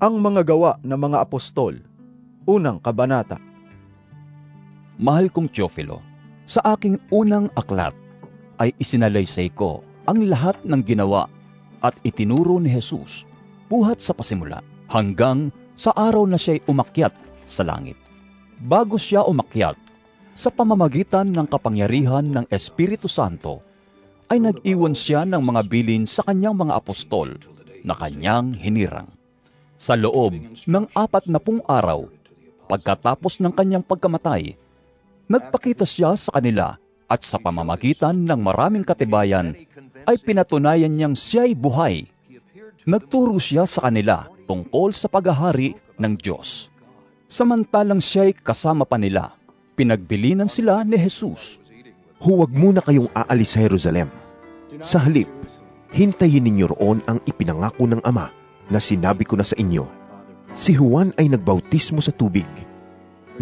Ang mga gawa ng mga apostol, unang kabanata. Mahal kong Teofilo, sa aking unang aklat ay isinalaysay ko ang lahat ng ginawa at itinuro ni Jesus buhat sa pasimula hanggang sa araw na siya'y umakyat sa langit. Bago siya umakyat, sa pamamagitan ng kapangyarihan ng Espiritu Santo, ay nag-iwan siya ng mga bilin sa kanyang mga apostol na kanyang hinirang. Sa loob ng 40 araw, pagkatapos ng kanyang pagkamatay, nagpakita siya sa kanila at sa pamamagitan ng maraming katibayan ay pinatunayan niyang siya'y buhay. Nagturo siya sa kanila tungkol sa paghahari ng Diyos. Samantalang siya'y kasama pa nila, pinagbilinan sila ni Jesus. Huwag muna kayong aalis sa Jerusalem. Sa halip, hintayin ninyo roon ang ipinangako ng Ama na sinabi ko na sa inyo. Si Juan ay nagbautismo sa tubig,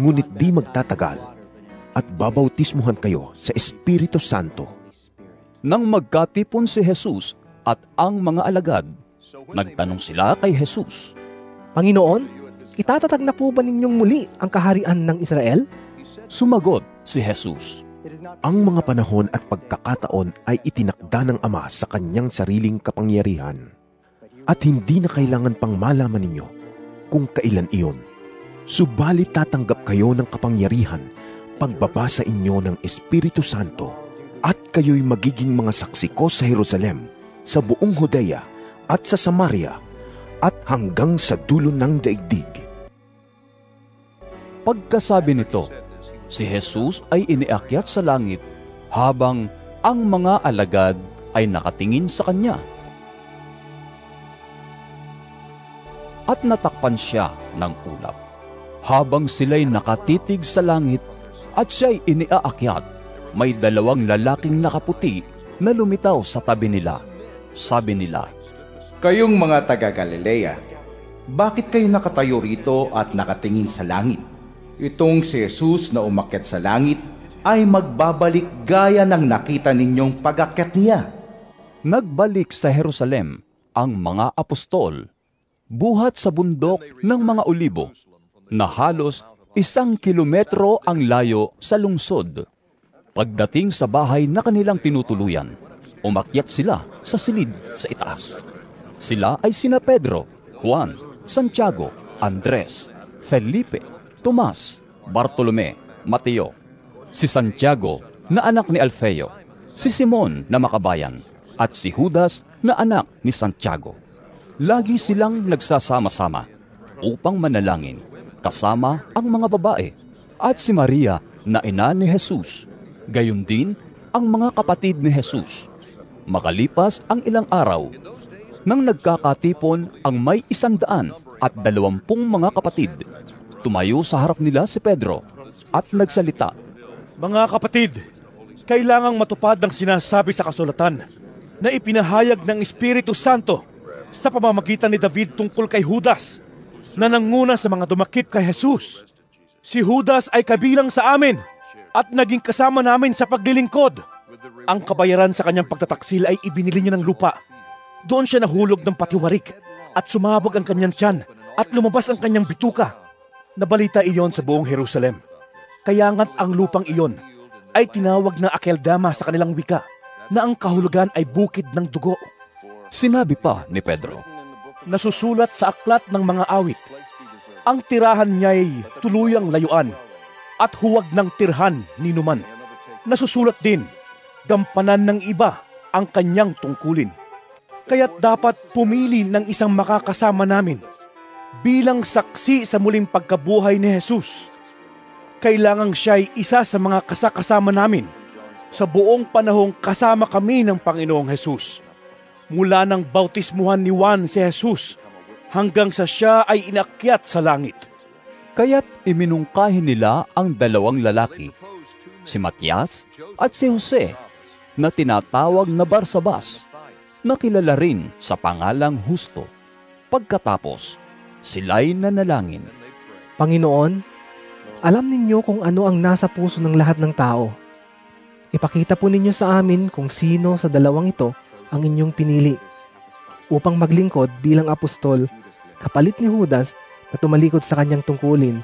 ngunit di magtatagal at babautismuhan kayo sa Espiritu Santo. Nang magkatipon si Jesus at ang mga alagad, nagtanong sila kay Jesus, Panginoon, itatatag na po ba ninyong muli ang kaharian ng Israel? Sumagot si Jesus, ang mga panahon at pagkakataon ay itinakda ng Ama sa kanyang sariling kapangyarihan. At hindi na kailangan pang malaman ninyo kung kailan iyon. Subalit tatanggap kayo ng kapangyarihan pagbaba sa inyo ng Espiritu Santo at kayo'y magiging mga saksi ko sa Jerusalem, sa buong Hudea at sa Samaria at hanggang sa dulo ng daigdig. Pagkasabi nito, si Jesus ay iniakyat sa langit habang ang mga alagad ay nakatingin sa kanya. At natakpan siya ng ulap. Habang sila'y nakatitig sa langit at siya'y iniaakyat, may 2 lalaking nakaputi na lumitaw sa tabi nila. Sabi nila, kayong mga taga-Galilea, bakit kayo nakatayo rito at nakatingin sa langit? Itong si Jesus na umakyat sa langit ay magbabalik gaya ng nakita ninyong pag-akyat niya. Nagbalik sa Jerusalem ang mga apostol, buhat sa bundok ng mga olibo na halos 1 kilometro ang layo sa lungsod. Pagdating sa bahay na kanilang tinutuluyan, umakyat sila sa silid sa itaas. Sila ay sina Pedro, Juan, Santiago, Andres, Felipe, Tomas, Bartolome, Mateo, si Santiago na anak ni Alfeo, si Simon na makabayan, at si Judas na anak ni Santiago. Lagi silang nagsasama-sama upang manalangin, kasama ang mga babae at si Maria na ina ni Jesus, gayon din ang mga kapatid ni Jesus. Makalipas ang ilang araw, nang nagkakatipon ang may 120 mga kapatid, tumayo sa harap nila si Pedro at nagsalita, mga kapatid, kailangang matupad ang sinasabi sa kasulatan na ipinahayag ng Espiritu Santo sa pamamagitan ni David tungkol kay Judas na nanguna sa mga dumakip kay Jesus. Si Judas ay kabilang sa amin at naging kasama namin sa paglilingkod. Ang kabayaran sa kanyang pagtataksil ay ibinili niya ng lupa. Doon siya nahulog ng patiwarik at sumabog ang kanyang tiyan at lumabas ang kanyang bituka. Nabalita iyon sa buong Jerusalem. Kaya nga't ang lupang iyon ay tinawag na Akeldama sa kanilang wika, na ang kahulugan ay bukid ng dugo. Sinabi pa ni Pedro, nasusulat sa aklat ng mga awit, ang tirahan niya'y tuluyang layuan at huwag ng tirhan ninuman. Nasusulat din, gampanan ng iba ang kanyang tungkulin. Kaya't dapat pumili ng isang makakasama namin bilang saksi sa muling pagkabuhay ni Jesus. Kailangang siya'y isa sa mga kasakasama namin sa buong panahong kasama kami ng Panginoong Jesus. Mula ng bautismuhan ni Juan si Jesus hanggang sa siya ay inakyat sa langit. Kaya't iminungkahi nila ang 2 lalaki, si Matias at si Jose, na tinatawag na Barsabas, na kilala rin sa pangalang Justo. Pagkatapos, sila'y nanalangin. Panginoon, alam ninyo kung ano ang nasa puso ng lahat ng tao. Ipakita po ninyo sa amin kung sino sa 2 ito ang inyong pinili upang maglingkod bilang apostol kapalit ni Judas na tumalikod sa kanyang tungkulin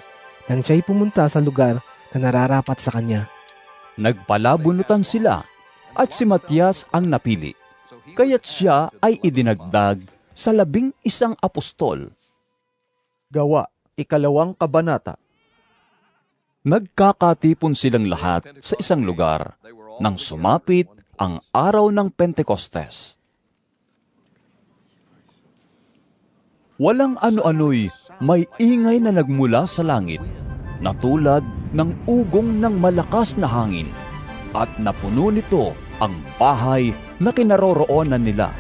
nang siya'y pumunta sa lugar na nararapat sa kanya. Nagpalabunutan sila at si Matias ang napili, kaya't siya ay idinagdag sa 11 apostol. Gawa, 2 kabanata. Nagkakatipon silang lahat sa isang lugar nang sumapit ang araw ng Pentecostes. Walang ano-ano'y may ingay na nagmula sa langit, na tulad ng ugong ng malakas na hangin, at napuno nito ang bahay na kinaroroonan nila.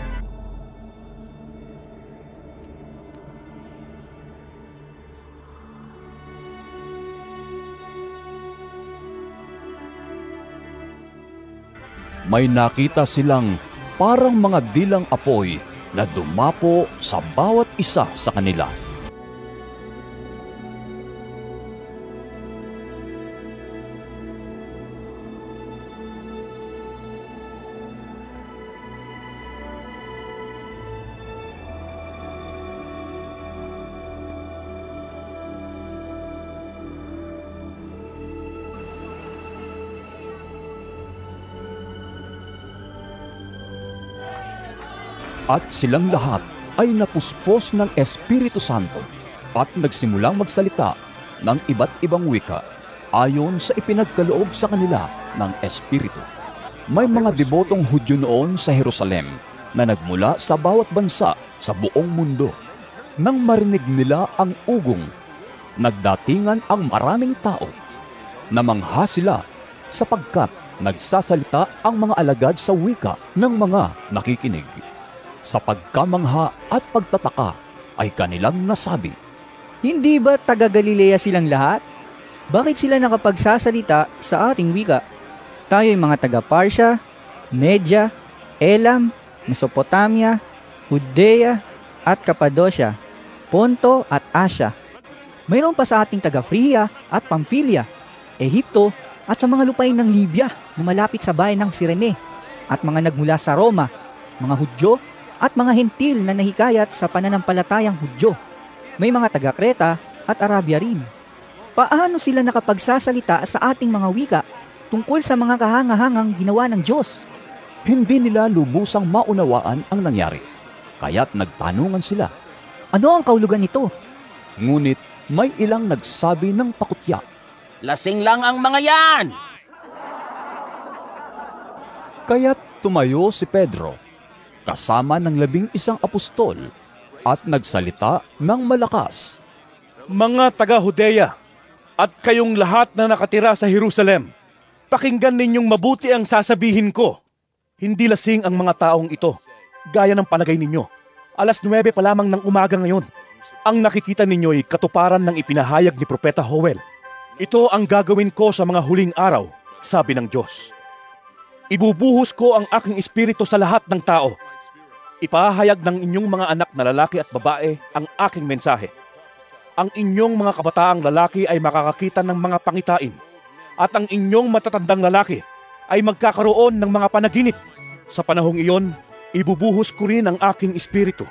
May nakita silang parang mga dilang apoy na dumapo sa bawat isa sa kanila. At silang lahat ay napuspos ng Espiritu Santo at nagsimulang magsalita ng iba't ibang wika ayon sa ipinagkaloob sa kanila ng Espiritu. May mga debotong Hudyo noon sa Jerusalem na nagmula sa bawat bansa sa buong mundo. Nang marinig nila ang ugong, nagdatingan ang maraming tao. Namangha sila sapagkat nagsasalita ang mga alagad sa wika ng mga nakikinig. Sa pagkamangha at pagtataka ay kanilang nasabi, "Hindi ba taga-Galilea silang lahat? Bakit sila nakapagsasalita sa ating wika? Tayo ay mga taga-Parsya, Medya, Elam, Mesopotamia, Hudea at Kapadosya, Ponto at Asya. Mayroon pa sa ating taga-Friya at Pamphylia, Ehipto at sa mga lupain ng Libya na malapit sa bayan ng Sirene, at mga nagmula sa Roma, mga Hudyo at mga hentil na nahikayat sa pananampalatayang Hudyo. May mga taga-Kreta at Arabia rin. Paano sila nakapagsasalita sa ating mga wika tungkol sa mga kahangahangang ginawa ng Diyos?" Hindi nila lubusang maunawaan ang nangyari, kaya't nagtanungan sila, "Ano ang kaulugan nito?" Ngunit may ilang nagsabi ng pakutya, "Lasing lang ang mga yan!" Kaya't tumayo si Pedro kasama ng 11 apostol at nagsalita ng malakas, "Mga taga-Hudea at kayong lahat na nakatira sa Jerusalem, pakinggan ninyong mabuti ang sasabihin ko. Hindi lasing ang mga taong ito, gaya ng palagay ninyo. 9:00 pa lamang ng umaga ngayon. Ang nakikita ninyo ay katuparan ng ipinahayag ni Propeta Joel. Ito ang gagawin ko sa mga huling araw, sabi ng Diyos. Ibubuhos ko ang aking espiritu sa lahat ng tao. Ipahayag ng inyong mga anak na lalaki at babae ang aking mensahe. Ang inyong mga kabataang lalaki ay makakakita ng mga pangitain, at ang inyong matatandang lalaki ay magkakaroon ng mga panaginip. Sa panahong iyon, ibubuhos ko rin ang aking espiritu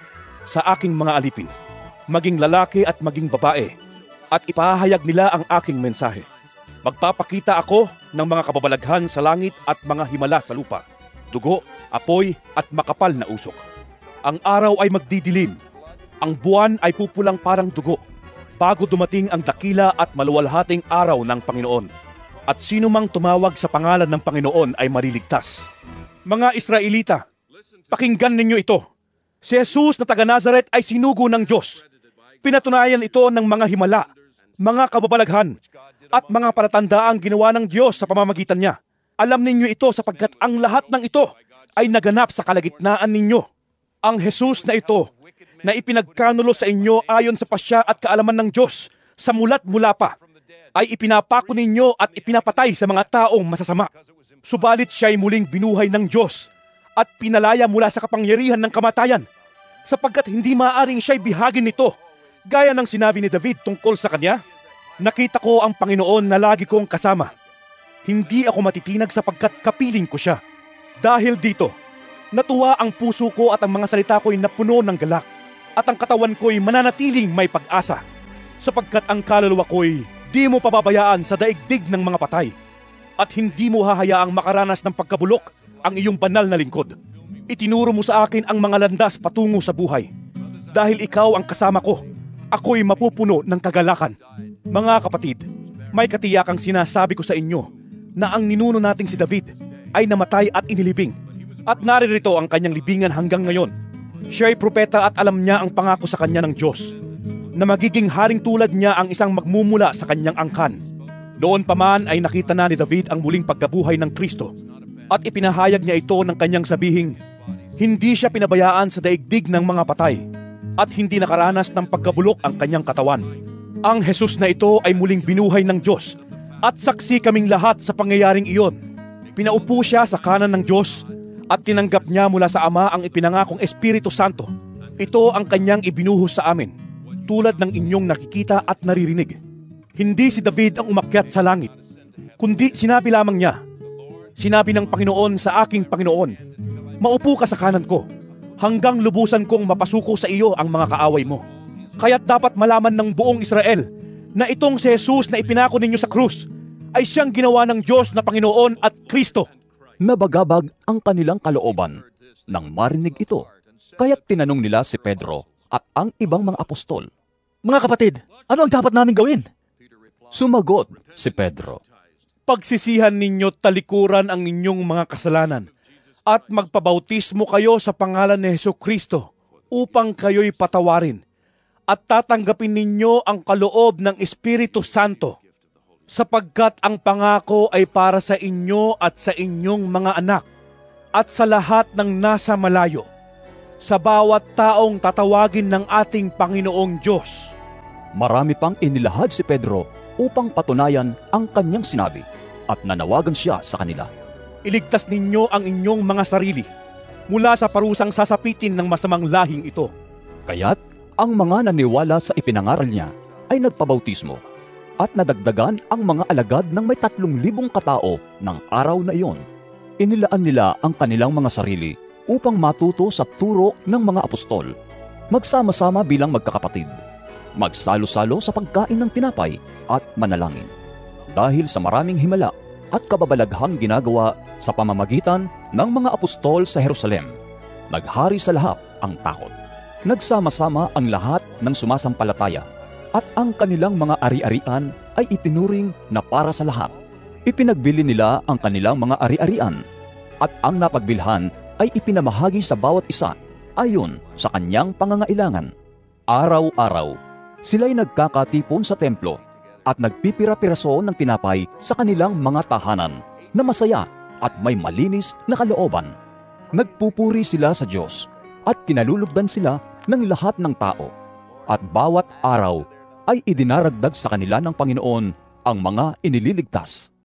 sa aking mga alipin, maging lalaki at maging babae, at ipahayag nila ang aking mensahe. Magpapakita ako ng mga kababalaghan sa langit at mga himala sa lupa, dugo, apoy at makapal na usok. Ang araw ay magdidilim, ang buwan ay pupulang parang dugo, bago dumating ang dakila at maluwalhating araw ng Panginoon. At sino mang tumawag sa pangalan ng Panginoon ay maliligtas." Mga Israelita, pakinggan ninyo ito. Si Jesus na taga Nazaret ay sinugo ng Diyos. Pinatunayan ito ng mga himala, mga kababalaghan, at mga palatandaang ginawa ng Diyos sa pamamagitan niya. Alam ninyo ito sapagkat ang lahat ng ito ay naganap sa kalagitnaan ninyo. Ang Jesus na ito, na ipinagkanulo sa inyo ayon sa pasya at kaalaman ng Diyos sa mulat mula pa, ay ipinapako ninyo at ipinapatay sa mga taong masasama. Subalit siya'y muling binuhay ng Diyos at pinalaya mula sa kapangyarihan ng kamatayan, sapagkat hindi maaaring siya'y bihagin nito, gaya ng sinabi ni David tungkol sa kanya, "Nakita ko ang Panginoon na lagi kong kasama. Hindi ako matitinag sapagkat kapiling ko siya. Dahil dito, natuwa ang puso ko at ang mga salita ko'y napuno ng galak. at ang katawan ko'y mananatiling may pag-asa, sapagkat ang kaluluwa ko'y di mo pababayaan sa daigdig ng mga patay, at hindi mo hahayaang makaranas ng pagkabulok ang iyong banal na lingkod. Itinuro mo sa akin ang mga landas patungo sa buhay. Dahil ikaw ang kasama ko, ako'y mapupuno ng kagalakan. Mga kapatid, may katiyakang sinasabi ko sa inyo na ang ninuno nating si David ay namatay at inilibing, at naririto ang kanyang libingan hanggang ngayon. Siya ay propeta at alam niya ang pangako sa kanya ng Diyos, na magiging haring tulad niya ang isang magmumula sa kanyang angkan. Noon pa man ay nakita na ni David ang muling pagkabuhay ng Kristo, at ipinahayag niya ito ng kanyang sabihing, hindi siya pinabayaan sa daigdig ng mga patay, at hindi nakaranas ng pagkabulok ang kanyang katawan. Ang Jesus na ito ay muling binuhay ng Diyos, at saksi kaming lahat sa pangyayaring iyon. Pinaupo siya sa kanan ng Diyos, at tinanggap niya mula sa Ama ang ipinangakong Espiritu Santo. Ito ang kanyang ibinuhos sa amin, tulad ng inyong nakikita at naririnig. Hindi si David ang umakyat sa langit, kundi sinabi lamang niya, sinabi ng Panginoon sa aking Panginoon, maupo ka sa kanan ko, hanggang lubusan kong mapasuko sa iyo ang mga kaaway mo. Kaya't dapat malaman ng buong Israel na itong si Jesus na ipinako ninyo sa krus ay siyang ginawa ng Diyos na Panginoon at Kristo. Nabagabag ang kanilang kalooban nang marinig ito. Kaya't tinanong nila si Pedro at ang ibang mga apostol, mga kapatid, ano ang dapat namin gawin? Sumagot si Pedro, pagsisihan ninyo talikuran ang inyong mga kasalanan at magpabautismo kayo sa pangalan ni Jesucristo upang kayo'y patawarin at tatanggapin ninyo ang kaloob ng Espiritu Santo sapagkat ang pangako ay para sa inyo at sa inyong mga anak at sa lahat ng nasa malayo sa bawat taong tatawagin ng ating Panginoong Diyos. Marami pang inilahad si Pedro upang patunayan ang kanyang sinabi at nanawagan siya sa kanila. Iligtas ninyo ang inyong mga sarili mula sa parusang sasapitin ng masamang lahing ito. Kaya't ang mga naniwala sa ipinangaral niya ay nagpabautismo at nadagdagan ang mga alagad ng may 3,000 katao ng araw na iyon. Inilaan nila ang kanilang mga sarili upang matuto sa turo ng mga apostol, magsama-sama bilang magkakapatid, magsalo-salo sa pagkain ng tinapay at manalangin. Dahil sa maraming himala at kababalaghang ginagawa sa pamamagitan ng mga apostol sa Jerusalem, naghari sa lahat ang takot. Nagsama-sama ang lahat ng sumasampalataya at ang kanilang mga ari-arian ay itinuring na para sa lahat. Ipinagbili nila ang kanilang mga ari-arian at ang napagbilhan ay ipinamahagi sa bawat isa ayon sa kanyang pangangailangan. Araw-araw, sila'y nagkakatipon sa templo at nagpipira-piraso ng tinapay sa kanilang mga tahanan na masaya at may malinis na kalooban. Nagpupuri sila sa Diyos at kinalulugdan sila ng lahat ng tao at bawat araw ay idinaragdag sa kanila ng Panginoon ang mga iniligtas.